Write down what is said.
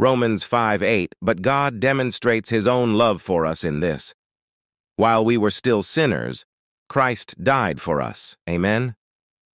Romans 5:8, but God demonstrates his own love for us in this: while we were still sinners, Christ died for us. Amen.